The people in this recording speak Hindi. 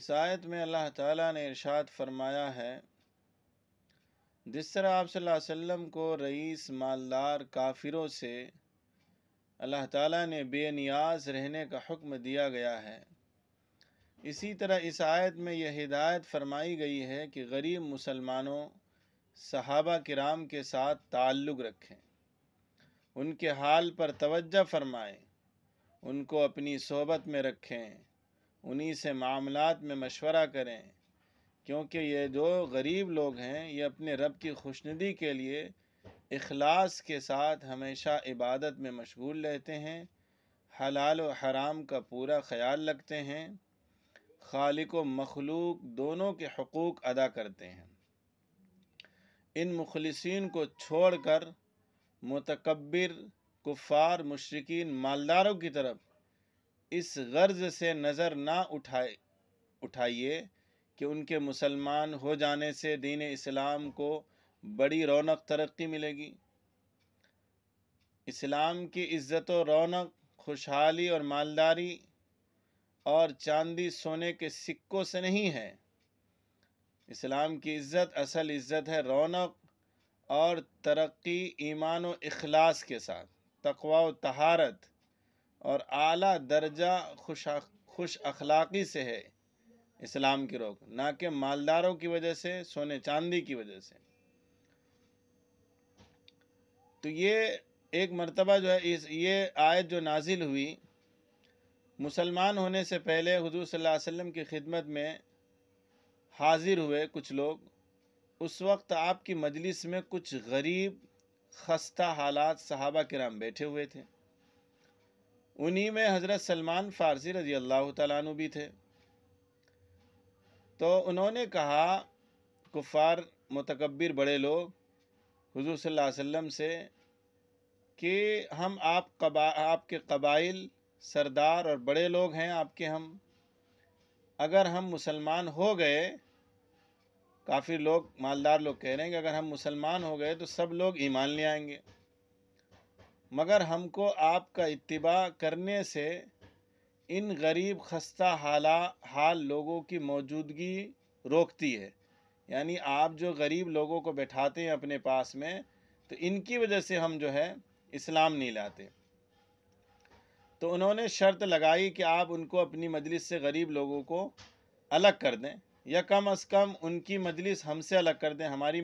इस आयत में अल्लाह ताला ने इरशाद फरमाया है, जिस तरह आप सल्लल्लाहु अलैहि वसल्लम को रईस मालदार काफिरों से अल्लाह ताला ने बेनियाज रहने का हुक्म दिया गया है, इसी तरह इस आयत में यह हिदायत फरमाई गई है कि गरीब मुसलमानों सहाबा किराम के साथ ताल्लुक़ रखें, उनके हाल पर तवज्जो फरमाएं, उनको अपनी सोबत में रखें, उन्हीं से मामलात में मशवरा करें, क्योंकि ये जो गरीब लोग हैं ये अपने रब की खुशनुदी के लिए इखलास के साथ हमेशा इबादत में मशगूल रहते हैं, हलाल और हराम का पूरा ख्याल रखते हैं, खालिक और मखलूक दोनों के हकूक़ अदा करते हैं। इन मुखलिसीन को छोड़कर मुतकब्बिर, कुफार, मुशरिकीन, मालदारों की तरफ इस गर्ज़ से नज़र ना उठाइए कि उनके मुसलमान हो जाने से दीन इस्लाम को बड़ी रौनक तरक्की मिलेगी। इस्लाम की इज़्ज़त और रौनक, खुशहाली और मालदारी और चांदी सोने के सिक्कों से नहीं है। इस्लाम की इज़्ज़त असल इज़्ज़त है रौनक और तरक्की ईमान और इखलास के साथ, तकवा और तहारत और आला दर्जा खुश अखलाक़ी से है इस्लाम की रोक, ना कि मालदारों की वजह से, सोने चांदी की वजह से। तो ये एक मर्तबा जो है ये आयत जो नाजिल हुई, मुसलमान होने से पहले हुजूर सल्लल्लाहु अलैहि वसल्लम की खिदमत में हाजिर हुए कुछ लोग। उस वक्त आपकी मजलिस में कुछ गरीब ख़स्ता हालात सहाबा किराम बैठे हुए थे, उन्हीं में हज़रत सलमान फ़ारसी रज़ी अल्लाह ताला अन्हु भी थे। तो उन्होंने कहा, कुफ़ार मुतकब्बिर बड़े लोग, हुज़ूर सल्लल्लाहु अलैहि वसल्लम से कि हम आपके कबाइल सरदार और बड़े लोग हैं आपके, हम अगर हम मुसलमान हो गए, काफ़ी लोग मालदार लोग कह रहे हैं कि अगर हम मुसलमान हो गए तो सब लोग ईमान ले आएंगे, मगर हमको आपका इत्तिबा करने से इन गरीब खस्ता हाल लोगों की मौजूदगी रोकती है। यानी आप जो गरीब लोगों को बैठाते हैं अपने पास में, तो इनकी वजह से हम जो है इस्लाम नहीं लाते। तो उन्होंने शर्त लगाई कि आप उनको अपनी मजलिस से गरीब लोगों को अलग कर दें, या कम अज़ कम उनकी मजलिस हमसे अलग कर दें, हमारी